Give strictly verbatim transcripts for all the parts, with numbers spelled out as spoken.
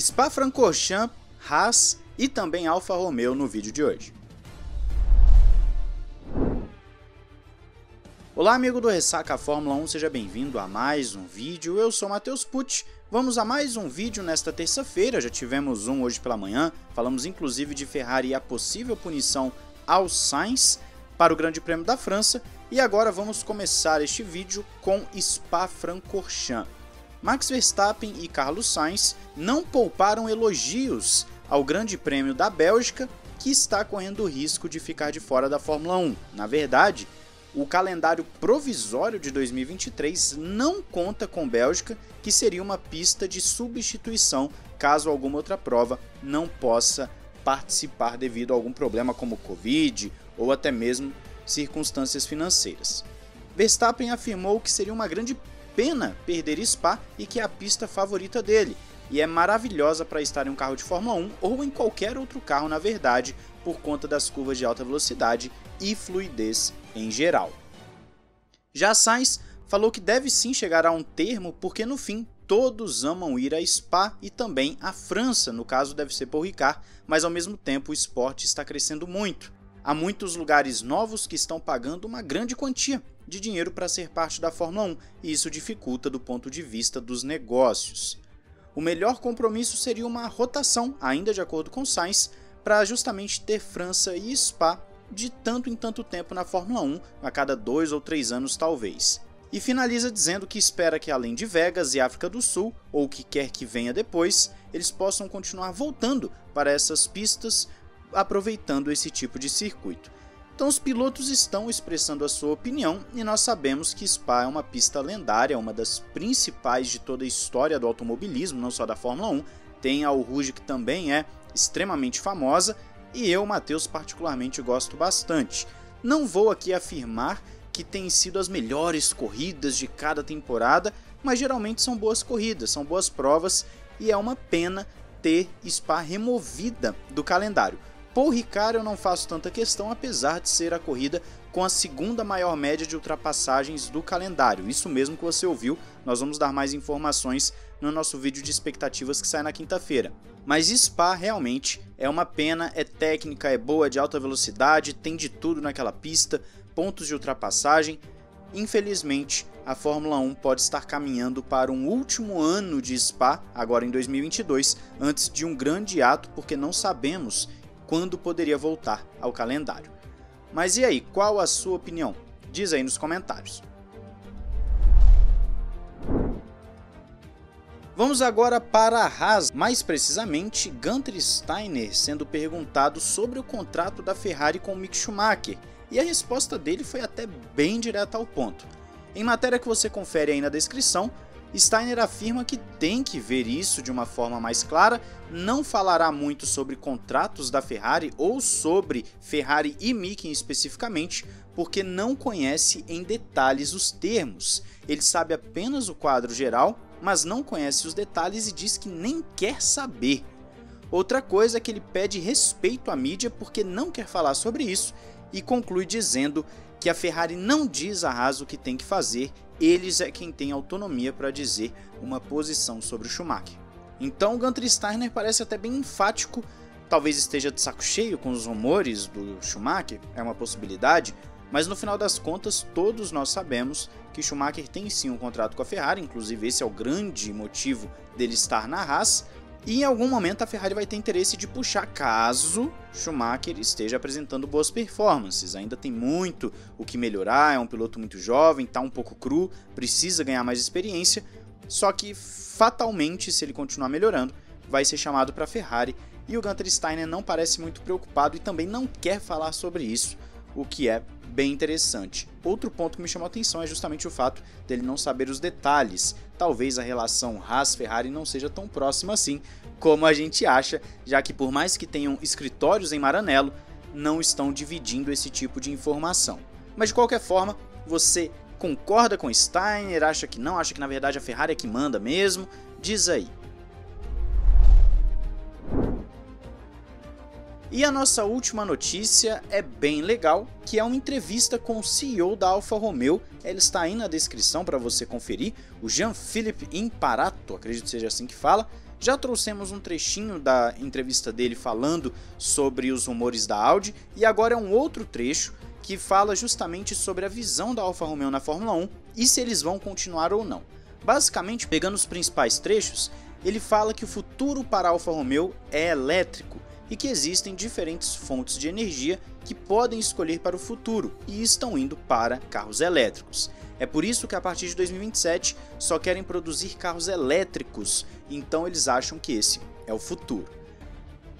Spa-Francorchamps, Haas e também Alfa Romeo no vídeo de hoje. Olá amigo do Ressaca Fórmula um, seja bem-vindo a mais um vídeo, eu sou Matheus Pucci, vamos a mais um vídeo nesta terça-feira, já tivemos um hoje pela manhã, falamos inclusive de Ferrari e a possível punição ao Sainz para o Grande Prêmio da França, e agora vamos começar este vídeo com Spa-Francorchamps. Max Verstappen e Carlos Sainz não pouparam elogios ao Grande Prêmio da Bélgica, que está correndo o risco de ficar de fora da Fórmula um, na verdade, o calendário provisório de dois mil e vinte e três não conta com Bélgica, que seria uma pista de substituição caso alguma outra prova não possa participar devido a algum problema como Covid ou até mesmo circunstâncias financeiras. Verstappen afirmou que seria uma grande pena perder Spa e que é a pista favorita dele, e é maravilhosa para estar em um carro de Fórmula um ou em qualquer outro carro na verdade, por conta das curvas de alta velocidade e fluidez em geral. Já Sainz falou que deve sim chegar a um termo porque no fim todos amam ir a Spa e também a França, no caso deve ser por Ricciardo, mas ao mesmo tempo o esporte está crescendo muito. Há muitos lugares novos que estão pagando uma grande quantia de dinheiro para ser parte da Fórmula um e isso dificulta do ponto de vista dos negócios. O melhor compromisso seria uma rotação, ainda de acordo com Sainz, para justamente ter França e Spa de tanto em tanto tempo na Fórmula um, a cada dois ou três anos talvez. E finaliza dizendo que espera que além de Vegas e África do Sul, ou o que quer que venha depois, eles possam continuar voltando para essas pistas, aproveitando esse tipo de circuito. Então os pilotos estão expressando a sua opinião e nós sabemos que Spa é uma pista lendária, uma das principais de toda a história do automobilismo, não só da Fórmula um, tem a Eau Rouge que também é extremamente famosa, e eu, Matheus, particularmente gosto bastante. Não vou aqui afirmar que têm sido as melhores corridas de cada temporada, mas geralmente são boas corridas, são boas provas e é uma pena ter Spa removida do calendário. Por Ricciardo eu não faço tanta questão, apesar de ser a corrida com a segunda maior média de ultrapassagens do calendário. Isso mesmo que você ouviu, nós vamos dar mais informações no nosso vídeo de expectativas que sai na quinta-feira. Mas Spa realmente é uma pena, é técnica, é boa, é de alta velocidade, tem de tudo naquela pista, pontos de ultrapassagem. Infelizmente, a Fórmula um pode estar caminhando para um último ano de Spa, agora em dois mil e vinte e dois, antes de um grande ato, porque não sabemos quando poderia voltar ao calendário. Mas e aí, qual a sua opinião? Diz aí nos comentários. Vamos agora para a Haas, mais precisamente Guenther Steiner sendo perguntado sobre o contrato da Ferrari com Mick Schumacher, e a resposta dele foi até bem direta ao ponto. Em matéria que você confere aí na descrição, Steiner afirma que tem que ver isso de uma forma mais clara, não falará muito sobre contratos da Ferrari ou sobre Ferrari e Mick especificamente, porque não conhece em detalhes os termos. Ele sabe apenas o quadro geral, mas não conhece os detalhes e diz que nem quer saber. Outra coisa é que ele pede respeito à mídia porque não quer falar sobre isso e conclui dizendo que a Ferrari não diz a Haas o que tem que fazer, eles é quem tem autonomia para dizer uma posição sobre o Schumacher. Então o Guenther Steiner parece até bem enfático, talvez esteja de saco cheio com os rumores do Schumacher, é uma possibilidade, mas no final das contas todos nós sabemos que Schumacher tem sim um contrato com a Ferrari, inclusive esse é o grande motivo dele estar na Haas, e em algum momento a Ferrari vai ter interesse de puxar caso Schumacher esteja apresentando boas performances. Ainda tem muito o que melhorar, é um piloto muito jovem, está um pouco cru, precisa ganhar mais experiência, só que fatalmente se ele continuar melhorando vai ser chamado para a Ferrari e o Guenther Steiner não parece muito preocupado e também não quer falar sobre isso, o que é bem interessante. Outro ponto que me chamou a atenção é justamente o fato dele não saber os detalhes. Talvez a relação Haas-Ferrari não seja tão próxima assim como a gente acha, já que por mais que tenham escritórios em Maranello, não estão dividindo esse tipo de informação. Mas de qualquer forma, você concorda com Steiner, acha que não, acha que na verdade a Ferrari é que manda mesmo? Diz aí. E a nossa última notícia é bem legal, que é uma entrevista com o C E O da Alfa Romeo, ela está aí na descrição para você conferir, o Jean-Philippe Imparato, acredito que seja assim que fala, Já trouxemos um trechinho da entrevista dele falando sobre os rumores da Audi e agora é um outro trecho que fala justamente sobre a visão da Alfa Romeo na Fórmula um e se eles vão continuar ou não. Basicamente, pegando os principais trechos, ele fala que o futuro para a Alfa Romeo é elétrico e que existem diferentes fontes de energia que podem escolher para o futuro e estão indo para carros elétricos. É por isso que a partir de dois mil e vinte e sete só querem produzir carros elétricos, então eles acham que esse é o futuro.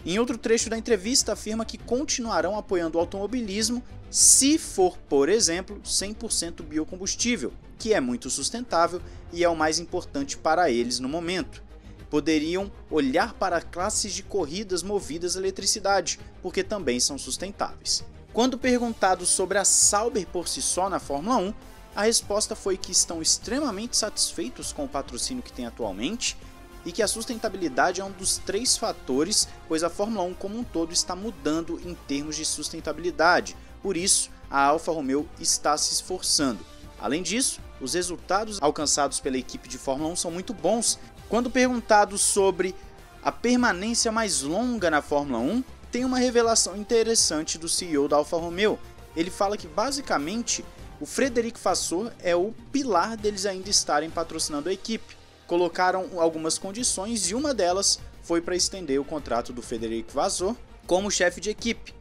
Em outro trecho da entrevista afirma que continuarão apoiando o automobilismo se for, por exemplo, cem por cento biocombustível, que é muito sustentável e é o mais importante para eles no momento. Poderiam olhar para classes de corridas movidas a eletricidade, porque também são sustentáveis. Quando perguntado sobre a Sauber por si só na Fórmula um, a resposta foi que estão extremamente satisfeitos com o patrocínio que tem atualmente e que a sustentabilidade é um dos três fatores, pois a Fórmula um como um todo está mudando em termos de sustentabilidade, por isso a Alfa Romeo está se esforçando. Além disso, os resultados alcançados pela equipe de Fórmula um são muito bons. Quando perguntado sobre a permanência mais longa na Fórmula um, tem uma revelação interessante do C E O da Alfa Romeo. Ele fala que basicamente o Frederic Vasseur é o pilar deles ainda estarem patrocinando a equipe. Colocaram algumas condições e uma delas foi para estender o contrato do Frederic Vasseur como chefe de equipe.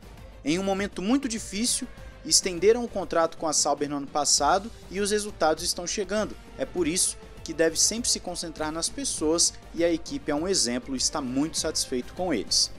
Em um momento muito difícil, estenderam o contrato com a Sauber no ano passado e os resultados estão chegando. É por isso que deve sempre se concentrar nas pessoas e a equipe é um exemplo e está muito satisfeito com eles.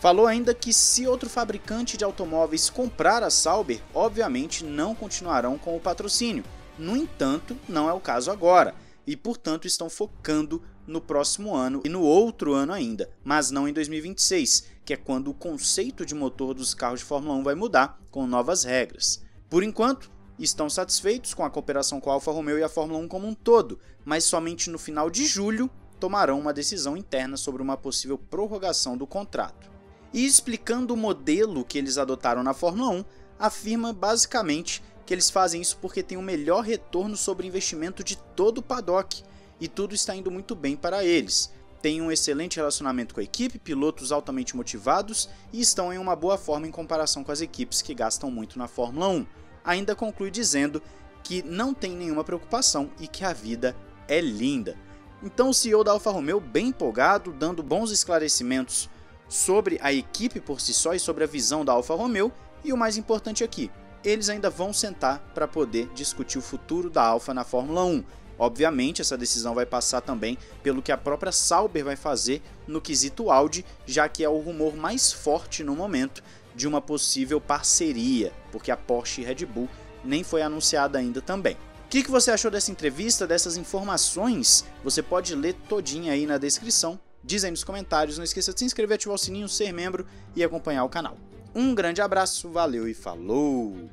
Falou ainda que se outro fabricante de automóveis comprar a Sauber, obviamente não continuarão com o patrocínio. No entanto, não é o caso agora e portanto estão focando no próximo ano e no outro ano ainda, mas não em dois mil e vinte e seis, que é quando o conceito de motor dos carros de Fórmula um vai mudar com novas regras. Por enquanto, estão satisfeitos com a cooperação com a Alfa Romeo e a Fórmula um como um todo, mas somente no final de julho tomarão uma decisão interna sobre uma possível prorrogação do contrato. E explicando o modelo que eles adotaram na Fórmula um, afirma basicamente que eles fazem isso porque tem o melhor retorno sobre investimento de todo o paddock e tudo está indo muito bem para eles. Tem um excelente relacionamento com a equipe, pilotos altamente motivados e estão em uma boa forma em comparação com as equipes que gastam muito na Fórmula um. Ainda conclui dizendo que não tem nenhuma preocupação e que a vida é linda. Então o C E O da Alfa Romeo bem empolgado, dando bons esclarecimentos sobre a equipe por si só e sobre a visão da Alfa Romeo. E o mais importante aqui, eles ainda vão sentar para poder discutir o futuro da Alfa na Fórmula um. Obviamente essa decisão vai passar também pelo que a própria Sauber vai fazer no quesito Audi, já que é o rumor mais forte no momento de uma possível parceria, porque a Porsche e Red Bull nem foi anunciada ainda também. O que, que você achou dessa entrevista, dessas informações? Você pode ler todinha aí na descrição, diz aí nos comentários, não esqueça de se inscrever, ativar o sininho, ser membro e acompanhar o canal. Um grande abraço, valeu e falou!